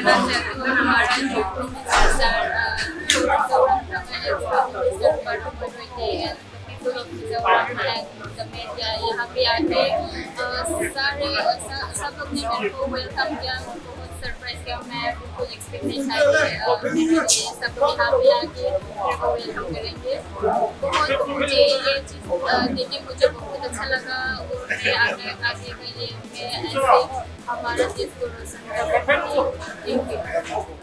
करना चाहते हो, हमारा जो प्रोग्राम यहाँ पे आके सारे सब अपने घर को वेलकम किया, उनको बहुत सरप्राइज किया। मैं बिल्कुल एक्सपेक्ट नहीं था कि सब यहाँ पे आके उनको वेलकम करेंगे। बहुत मुझे ये चीज़ देख के मुझे बहुत अच्छा लगा और मैं आगे आगे मैं ऐसे हमारा देश को रोशन करूँगी। Thank you.